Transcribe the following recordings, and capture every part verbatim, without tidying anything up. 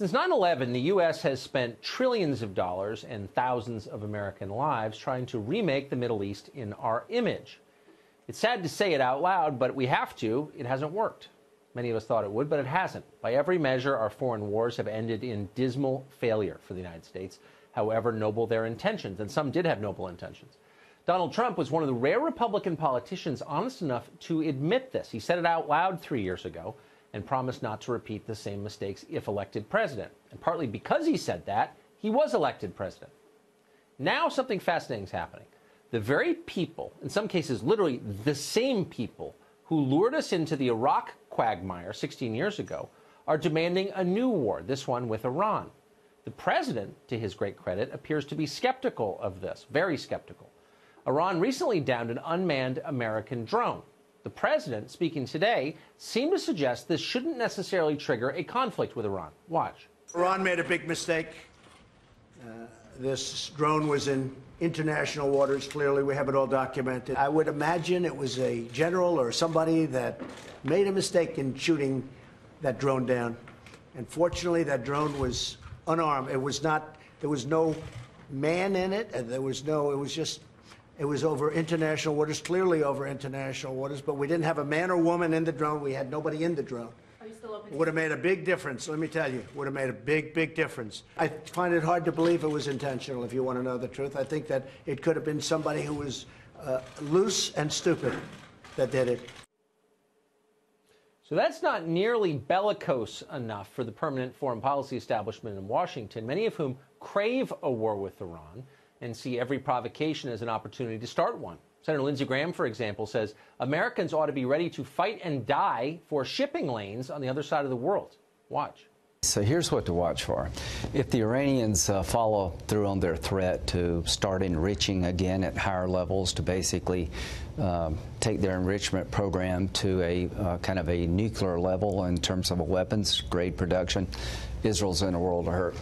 Since nine eleven, the U S has spent trillions of dollars and thousands of American lives trying to remake the Middle East in our image. It's sad to say it out loud, but we have to. It hasn't worked. Many of us thought it would, but it hasn't. By every measure, our foreign wars have ended in dismal failure for the United States, however noble their intentions, and some did have noble intentions. Donald Trump was one of the rare Republican politicians honest enough to admit this. He said it out loud three years ago and promised not to repeat the same mistakes if elected president. And partly because he said that, he was elected president. Now something fascinating is happening. The very people, in some cases literally the same people, who lured us into the Iraq quagmire sixteen years ago, are demanding a new war, this one with Iran. The president, to his great credit, appears to be skeptical of this, very skeptical. Iran recently downed an unmanned American drone. The president, speaking today, seemed to suggest this shouldn't necessarily trigger a conflict with Iran. Watch. Iran made a big mistake. Uh, this drone was in international waters, clearly. We have it all documented. I would imagine it was a general or somebody that made a mistake in shooting that drone down. And fortunately, that drone was unarmed. It was not, there was no man in it, and there was no, it was just, it was over international waters, clearly over international waters, but we didn't have a man or woman in the drone. We had nobody in the drone. Are you still open? Would have made a big difference, let me tell you. Would have made a big, big difference. I find it hard to believe it was intentional, if you want to know the truth. I think that it could have been somebody who was uh, loose and stupid that did it. So that's not nearly bellicose enough for the permanent foreign policy establishment in Washington, many of whom crave a war with Iran and see every provocation as an opportunity to start one. Senator Lindsey Graham, for example, says Americans ought to be ready to fight and die for shipping lanes on the other side of the world. Watch. So here's what to watch for. If the Iranians uh, follow through on their threat to start enriching again at higher levels, to basically uh, take their enrichment program to a uh, kind of a nuclear level in terms of a weapons grade production, Israel's in a world of hurt.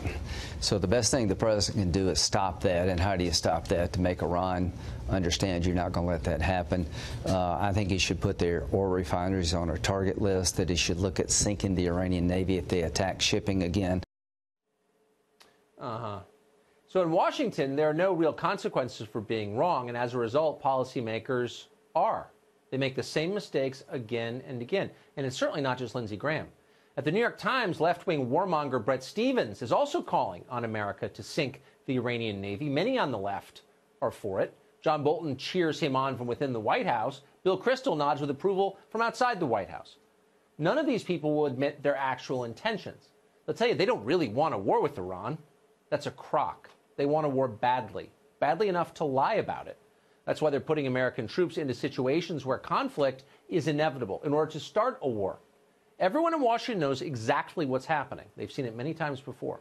So the best thing the president can do is stop that. And how do you stop that? To make Iran understand you're not going to let that happen. Uh, I think he should put their oil refineries on our target list, that he should look at sinking the Iranian Navy if they attack shipping again. Uh-huh. So in Washington, there are no real consequences for being wrong, and as a result, policymakers are. They make the same mistakes again and again. And it's certainly not just Lindsey Graham. At the New York Times, left-wing warmonger Bret Stephens is also calling on America to sink the Iranian Navy. Many on the left are for it. John Bolton cheers him on from within the White House. Bill Kristol nods with approval from outside the White House. None of these people will admit their actual intentions. They'll tell you they don't really want a war with Iran. That's a crock. They want a war badly, badly enough to lie about it. That's why they're putting American troops into situations where conflict is inevitable in order to start a war. Everyone in Washington knows exactly what's happening. They've seen it many times before.